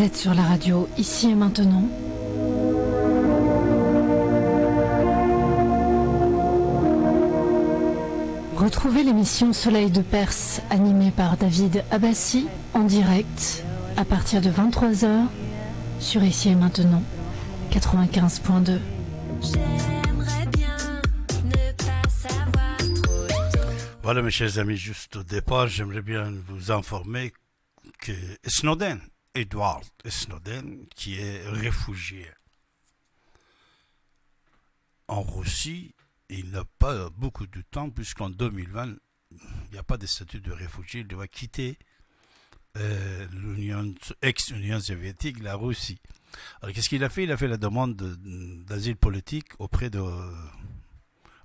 Vous êtes sur la radio Ici et Maintenant. Retrouvez l'émission Soleil de Perse, animée par David Abbasi, en direct, à partir de 23h, sur Ici et Maintenant, 95.2. Voilà mes chers amis, juste au départ, j'aimerais bien vous informer que Snowden, Edward Snowden, qui est réfugié en Russie, il n'a pas beaucoup de temps, puisqu'en 2020, il n'y a pas de statut de réfugié. Il doit quitter l'Union, ex-Union soviétique, la Russie. Alors, qu'est-ce qu'il a fait? Il a fait la demande d'asile politique auprès de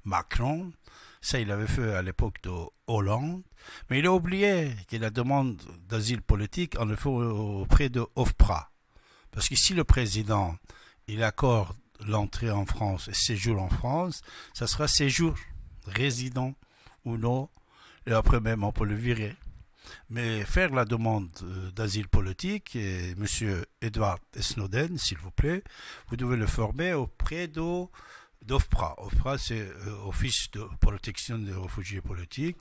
Macron. Ça, il l'avait fait à l'époque de Hollande. Mais il a oublié que la demande d'asile politique, on le fait auprès de Ofpra. Parce que si le président, il accorde l'entrée en France et séjour en France, ça sera séjour, résident ou non, et après même on peut le virer. Mais faire la demande d'asile politique, et M. Edward Snowden, s'il vous plaît, vous devez le former auprès d'OFPRA. OFPRA, c'est Office de protection des réfugiés politiques,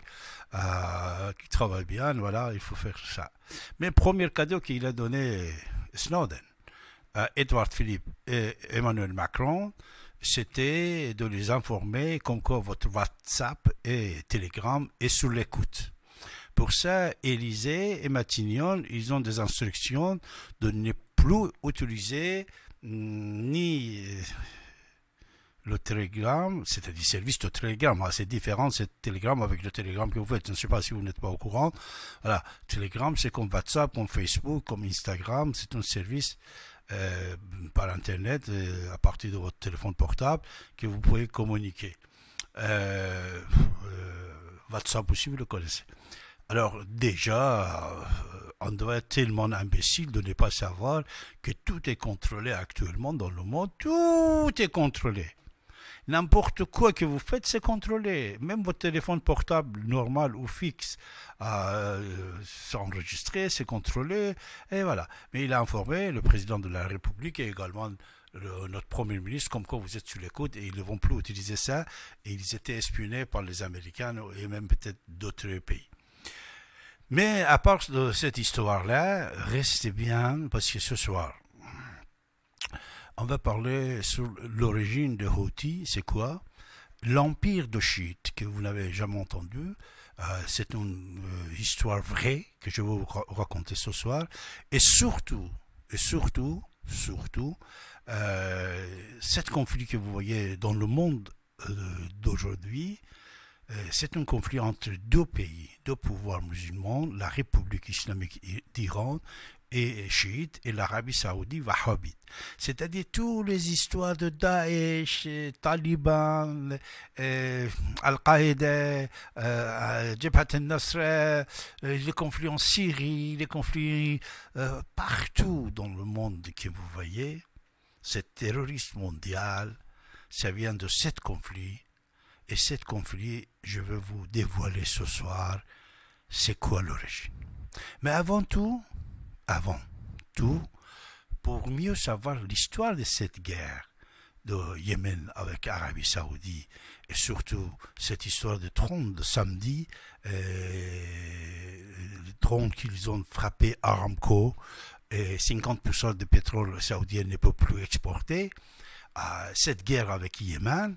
qui travaille bien, voilà, il faut faire ça. Mais premier cadeau qu'il a donné Snowden à Édouard Philippe et Emmanuel Macron, c'était de les informer comme quoi votre WhatsApp et Telegram est sous l'écoute. Pour ça, Élysée et Matignon, ils ont des instructions de ne plus utiliser ni le Telegram, c'est-à-dire le service de Telegram. C'est différent, c'est Telegram avec le Telegram que vous faites. Je ne sais pas si vous n'êtes pas au courant. Voilà, Telegram, c'est comme WhatsApp, comme Facebook, comme Instagram. C'est un service par Internet, à partir de votre téléphone portable, que vous pouvez communiquer. WhatsApp aussi, vous le connaissez. Alors déjà, on doit être tellement imbécile de ne pas savoir que tout est contrôlé actuellement dans le monde. Tout est contrôlé. N'importe quoi que vous faites, c'est contrôlé. Même votre téléphone portable normal ou fixe, c'est enregistré, c'est contrôlé, et voilà. Mais il a informé le président de la République et également notre premier ministre, comme quoi vous êtes sur l'écoute et ils ne vont plus utiliser ça. Et ils étaient espionnés par les Américains et même peut-être d'autres pays. Mais à part de cette histoire-là, restez bien, parce que ce soir, on va parler sur l'origine de Houthi. C'est quoi? L'empire de chiites, que vous n'avez jamais entendu. C'est une histoire vraie que je vais vous raconter ce soir. Et surtout, cet conflit que vous voyez dans le monde d'aujourd'hui, c'est un conflit entre deux pays, deux pouvoirs musulmans, la République islamique d'Iran et chiite, et l'Arabie saoudite wahhabite. C'est-à-dire toutes les histoires de Daesh, Taliban, Al-Qaïda, Jabhat al-Nasra, les conflits en Syrie, les conflits partout dans le monde que vous voyez. Ce terrorisme mondial, ça vient de ce conflit. Et ce conflit, je vais vous dévoiler ce soir, c'est quoi l'origine. Mais avant tout, pour mieux savoir l'histoire de cette guerre de Yémen avec l'Arabie Saoudite, et surtout cette histoire de drone de samedi, le drone qu'ils ont frappé à Aramco, et 50% de pétrole saoudien ne peut plus exporter, cette guerre avec Yémen,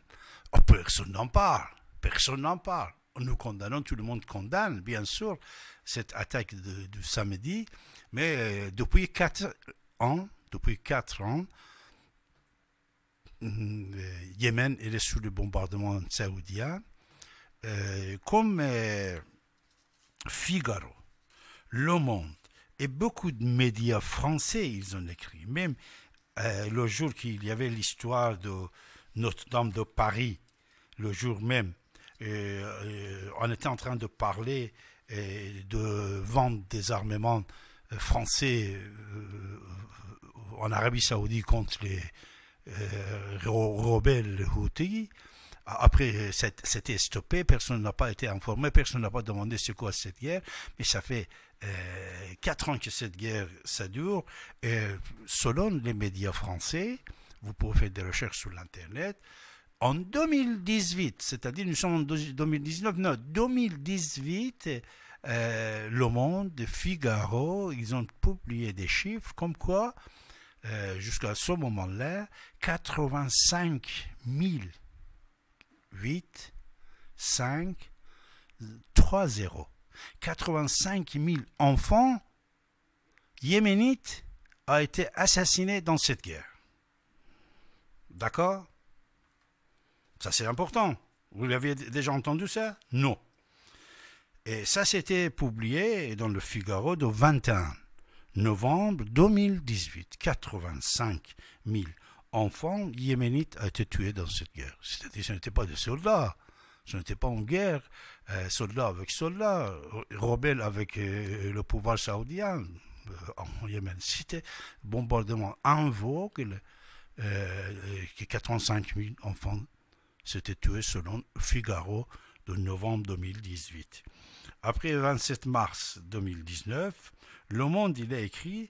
personne n'en parle, personne n'en parle. Nous condamnons, tout le monde condamne, bien sûr, cette attaque du samedi, mais depuis 4 ans, Yémen est sous le bombardement saoudien. Comme Figaro, Le Monde et beaucoup de médias français, ils ont écrit, même le jour qu'il y avait l'histoire de Notre-Dame de Paris, le jour même, on était en train de parler de vente des armements français en Arabie Saoudite contre les rebelles Houthis. Après, c'était stoppé, personne n'a pas été informé, personne n'a pas demandé c'est quoi cette guerre, mais ça fait 4 ans que cette guerre, ça dure, et selon les médias français, vous pouvez faire des recherches sur l'internet, en 2018, c'est-à-dire nous sommes en 2019, non, 2018, Le Monde, Figaro, ils ont publié des chiffres comme quoi, jusqu'à ce moment-là, 85 000 enfants yéménites ont été assassinés dans cette guerre. D'accord? Ça c'est important. Vous l'avez déjà entendu ça? Non. Et ça c'était publié dans le Figaro de 21 novembre 2018. 85 000 enfants yéménites ont été tués dans cette guerre. C'est-à-dire ce n'étaient pas des soldats. Ce n'était pas une guerre, soldat avec soldat, rebelle avec le pouvoir saoudien en Yémen. C'était bombardement en vogue, que 85 000 enfants s'étaient tués selon Figaro de novembre 2018. Après le 27 mars 2019, Le Monde il a écrit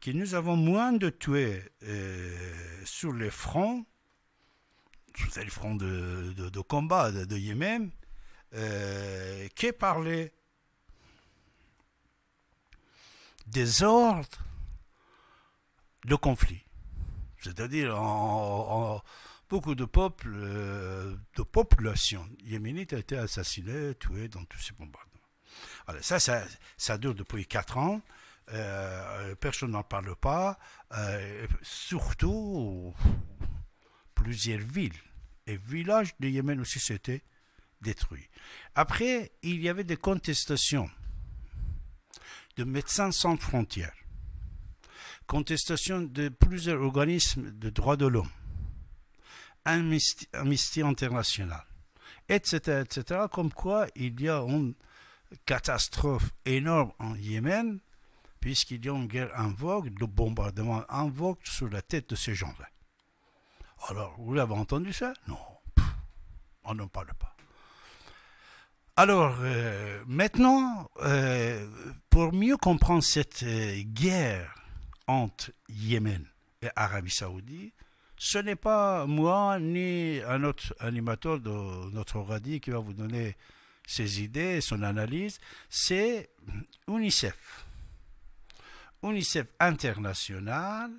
que nous avons moins de tués sur les fronts, c'est le front de combat de Yémen, qui parlait des ordres de conflit. C'est-à-dire, beaucoup de peuples, de populations yéménites ont été assassinées, tuées dans tous ces bombardements. Alors, ça dure depuis 4 ans. Personne n'en parle pas. Surtout, plusieurs villes et villages de Yémen aussi s'étaient détruits. Après, il y avait des contestations de Médecins sans frontières, contestations de plusieurs organismes de droits de l'homme, Amnesty International, etc., etc., comme quoi il y a une catastrophe énorme en Yémen, puisqu'il y a une guerre en vogue, de bombardements en vogue sur la tête de ces gens-là. Alors, vous l'avez entendu ça? Non, on n'en parle pas. Alors, maintenant, pour mieux comprendre cette guerre entre Yémen et Arabie Saoudite, ce n'est pas moi ni un autre animateur de notre radis qui va vous donner ses idées, son analyse, c'est UNICEF. UNICEF International,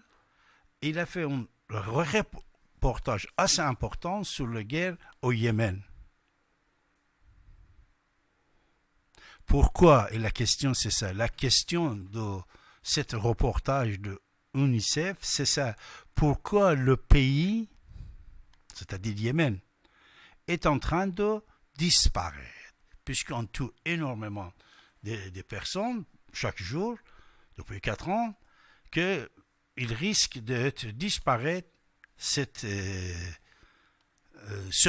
il a fait une reportage assez important sur la guerre au Yémen. Pourquoi? Et la question c'est ça, la question de cet reportage de UNICEF, c'est ça. Pourquoi le pays, c'est-à-dire Yémen, est en train de disparaître? Puisqu'on tue énormément de personnes chaque jour, depuis 4 ans, qu'il risque de disparaître ce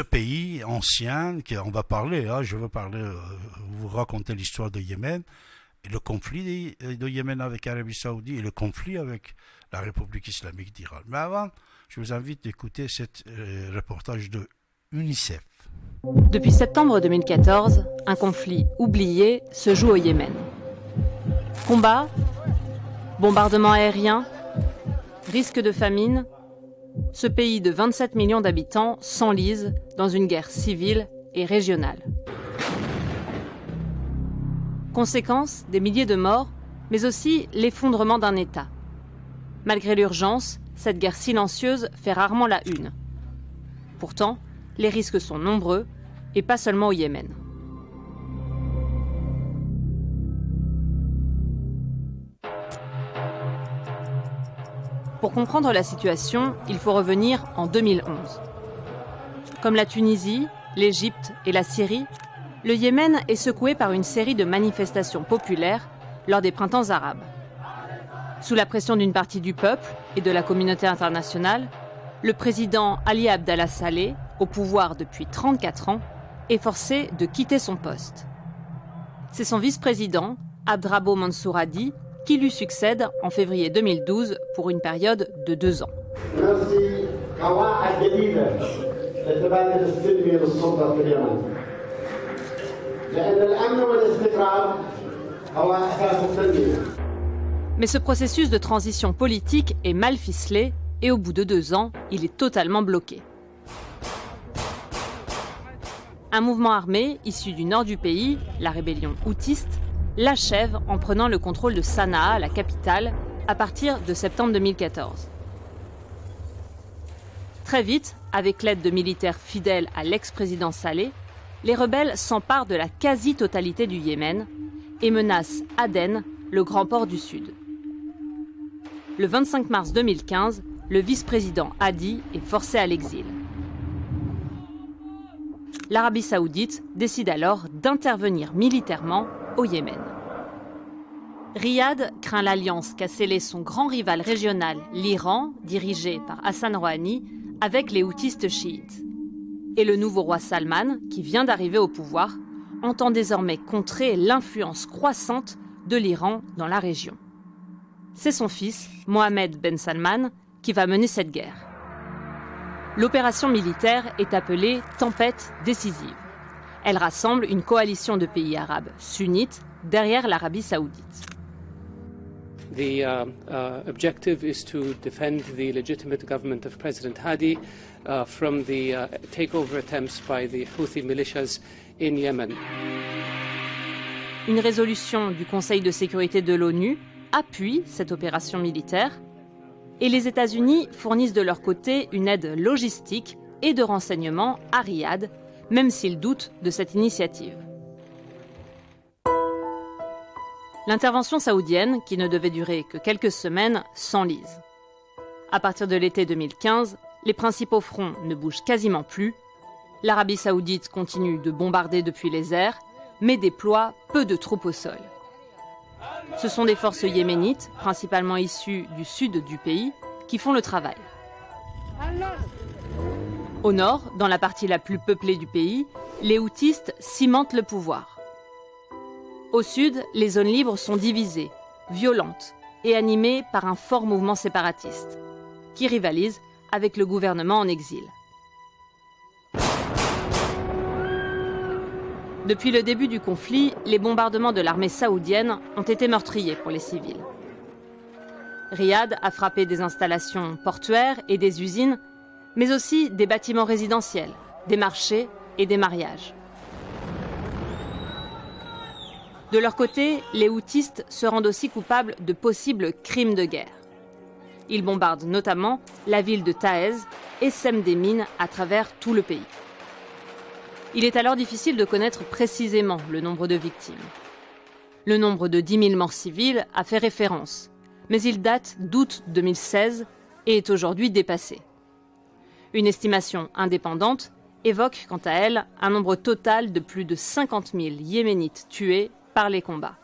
pays ancien, on va parler, hein, je veux parler, vous raconter l'histoire de Yémen, et le conflit de Yémen avec l'Arabie Saoudite et le conflit avec la République islamique d'Iran. Mais avant, je vous invite d'écouter ce reportage de UNICEF. Depuis septembre 2014, un conflit oublié se joue au Yémen. Combats, bombardements aériens, risque de famine. Ce pays de 27 millions d'habitants s'enlise dans une guerre civile et régionale. Conséquence, des milliers de morts, mais aussi l'effondrement d'un État. Malgré l'urgence, cette guerre silencieuse fait rarement la une. Pourtant, les risques sont nombreux, et pas seulement au Yémen. Pour comprendre la situation, il faut revenir en 2011. Comme la Tunisie, l'Égypte et la Syrie, le Yémen est secoué par une série de manifestations populaires lors des printemps arabes. Sous la pression d'une partie du peuple et de la communauté internationale, le président Ali Abdallah Saleh, au pouvoir depuis 34 ans, est forcé de quitter son poste. C'est son vice-président, Abd Rabbo Mansour Hadi, qui lui succède en février 2012 pour une période de 2 ans. التبادل السلمي للسلطة في اليمن، لأن الأمن والاستقرار هو أساس التنمية. Mais ce processus de transition politique est mal ficelé et au bout de 2 ans, il est totalement bloqué. Un mouvement armé, issu du nord du pays, la rébellion houthiste, l'achève en prenant le contrôle de Sanaa, la capitale, à partir de septembre 2014. Très vite, avec l'aide de militaires fidèles à l'ex-président Saleh, les rebelles s'emparent de la quasi-totalité du Yémen et menacent Aden, le grand port du sud. Le 25 mars 2015, le vice-président Hadi est forcé à l'exil. L'Arabie saoudite décide alors d'intervenir militairement au Yémen. Riyad craint l'alliance qu'a scellée son grand rival régional, l'Iran, dirigé par Hassan Rouhani, avec les houthistes chiites. Et le nouveau roi Salman, qui vient d'arriver au pouvoir, entend désormais contrer l'influence croissante de l'Iran dans la région. C'est son fils, Mohamed ben Salman, qui va mener cette guerre. L'opération militaire est appelée Tempête décisive. Elle rassemble une coalition de pays arabes sunnites derrière l'Arabie saoudite. The objective is to defend the legitimate government of President Hadi from the takeover attempts by the Houthi militias in Yemen. Une résolution du Conseil de sécurité de l'ONU appuie cette opération militaire et les États-Unis fournissent de leur côté une aide logistique et de renseignements à Riyad, même s'ils doutent de cette initiative. L'intervention saoudienne, qui ne devait durer que quelques semaines, s'enlise. À partir de l'été 2015, les principaux fronts ne bougent quasiment plus. L'Arabie saoudite continue de bombarder depuis les airs, mais déploie peu de troupes au sol. Ce sont des forces yéménites, principalement issues du sud du pays, qui font le travail. Au nord, dans la partie la plus peuplée du pays, les houthistes cimentent le pouvoir. Au sud, les zones libres sont divisées, violentes et animées par un fort mouvement séparatiste qui rivalise avec le gouvernement en exil. Depuis le début du conflit, les bombardements de l'armée saoudienne ont été meurtriers pour les civils. Riyad a frappé des installations portuaires et des usines, mais aussi des bâtiments résidentiels, des marchés et des mariages. De leur côté, les houthistes se rendent aussi coupables de possibles crimes de guerre. Ils bombardent notamment la ville de Taez et sèment des mines à travers tout le pays. Il est alors difficile de connaître précisément le nombre de victimes. Le nombre de 10 000 morts civiles a fait référence, mais il date d'août 2016 et est aujourd'hui dépassé. Une estimation indépendante évoque quant à elle un nombre total de plus de 50 000 Yéménites tués par les combats.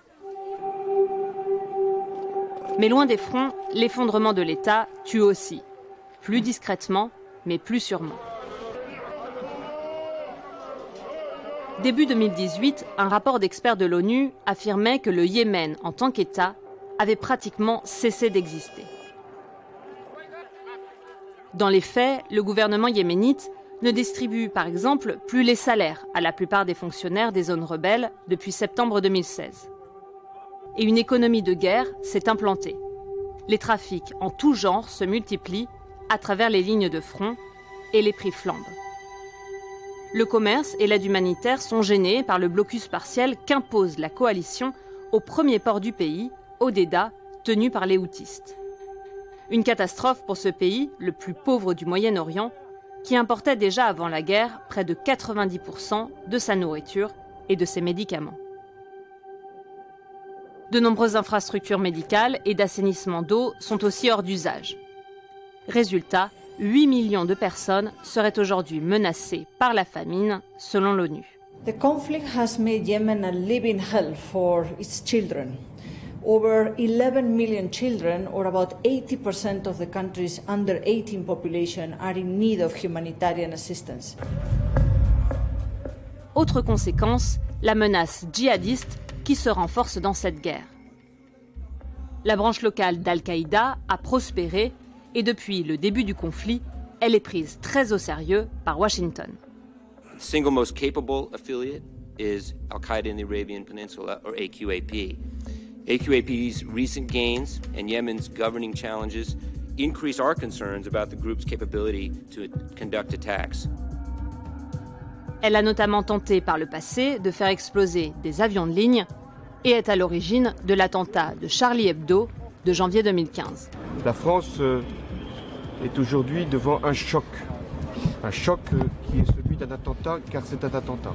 Mais loin des fronts, l'effondrement de l'État tue aussi, plus discrètement, mais plus sûrement. Début 2018, un rapport d'experts de l'ONU affirmait que le Yémen, en tant qu'État, avait pratiquement cessé d'exister. Dans les faits, le gouvernement yéménite ne distribue par exemple plus les salaires à la plupart des fonctionnaires des zones rebelles depuis septembre 2016. Et une économie de guerre s'est implantée. Les trafics en tout genre se multiplient à travers les lignes de front et les prix flambent. Le commerce et l'aide humanitaire sont gênés par le blocus partiel qu'impose la coalition au premier port du pays, Hodeida, tenu par les houthistes. Une catastrophe pour ce pays, le plus pauvre du Moyen-Orient, qui importait déjà avant la guerre près de 90% de sa nourriture et de ses médicaments. De nombreuses infrastructures médicales et d'assainissement d'eau sont aussi hors d'usage. Résultat, 8 millions de personnes seraient aujourd'hui menacées par la famine, selon l'ONU. The conflict has made Yemen a living hell for its children. Over 11 million children, or about 80% of the country's under 18 population, are in need of humanitarian assistance. Autre conséquence, la menace djihadiste qui se renforce dans cette guerre. La branche locale d'Al-Qaïda a prospéré. Et depuis le début du conflit, elle est prise très au sérieux par Washington. The single most capable affiliate is Al-Qaeda in the Arabian Peninsula, or AQAP. AQAP's recent gains and Yemen's governing challenges increase our concerns about the group's capability to conduct attacks. Elle a notamment tenté par le passé de faire exploser des avions de ligne et est à l'origine de l'attentat de Charlie Hebdo de janvier 2015. La France est aujourd'hui devant un choc qui est celui d'un attentat, car c'est un attentat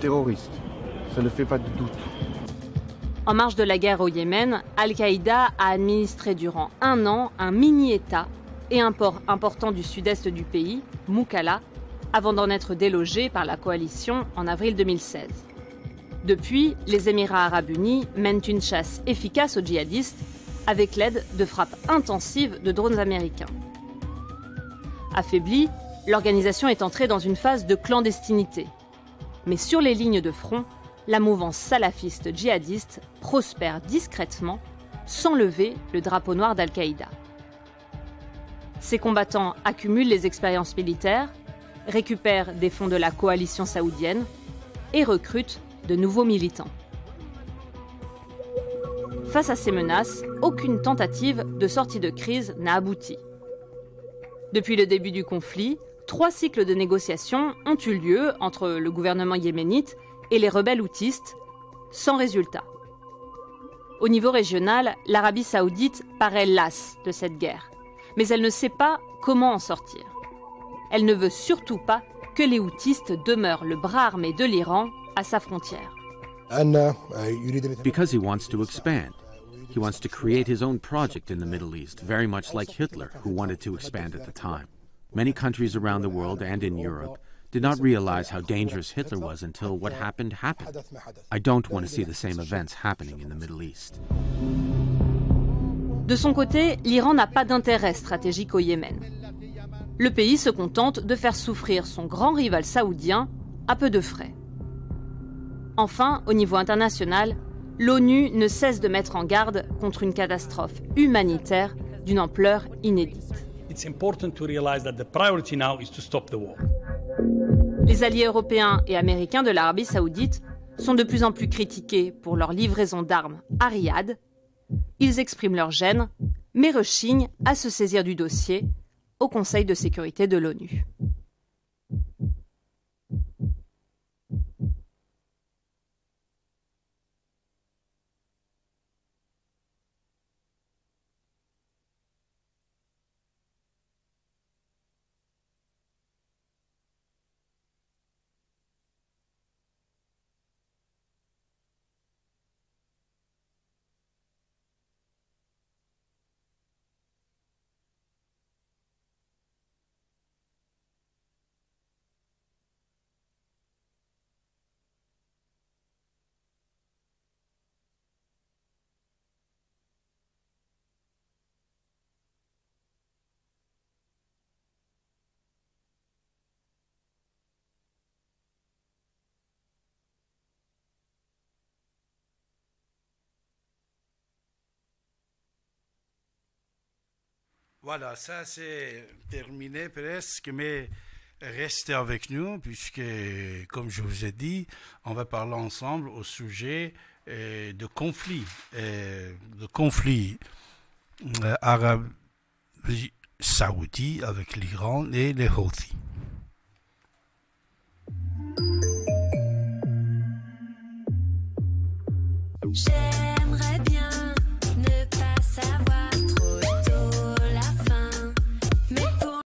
terroriste, ça ne fait pas de doute. En marge de la guerre au Yémen, Al-Qaïda a administré durant un an un mini-État et un port important du sud-est du pays, Mukalla, avant d'en être délogé par la coalition en avril 2016. Depuis, les Émirats Arabes Unis mènent une chasse efficace aux djihadistes avec l'aide de frappes intensives de drones américains. Affaiblie, l'organisation est entrée dans une phase de clandestinité. Mais sur les lignes de front, la mouvance salafiste djihadiste prospère discrètement, sans lever le drapeau noir d'Al-Qaïda. Ces combattants accumulent les expériences militaires, récupèrent des fonds de la coalition saoudienne et recrutent de nouveaux militants. Face à ces menaces, aucune tentative de sortie de crise n'a abouti. Depuis le début du conflit, 3 cycles de négociations ont eu lieu entre le gouvernement yéménite et les rebelles houthistes, sans résultat. Au niveau régional, l'Arabie saoudite paraît lasse de cette guerre, mais elle ne sait pas comment en sortir. Elle ne veut surtout pas que les houthistes demeurent le bras armé de l'Iran à sa frontière. Because he wants to expand. He wants to create his own project in the Middle East, very much like Hitler, who wanted to expand at the time. Many countries around the world and in Europe did not realize how dangerous Hitler was until what happened happened. I don't want to see the same events happening in the Middle East. De son côté, l'Iran n'a pas d'intérêt stratégique au Yémen. Le pays se contente de faire souffrir son grand rival saoudien à peu de frais. Enfin, au niveau international, l'ONU ne cesse de mettre en garde contre une catastrophe humanitaire d'une ampleur inédite. Les alliés européens et américains de l'Arabie saoudite sont de plus en plus critiqués pour leur livraison d'armes à Riyad. Ils expriment leur gêne, mais rechignent à se saisir du dossier au Conseil de sécurité de l'ONU. Voilà, ça c'est terminé presque, mais restez avec nous puisque, comme je vous ai dit, on va parler ensemble au sujet de conflits, arabes saoudis avec l'Iran et les Houthis.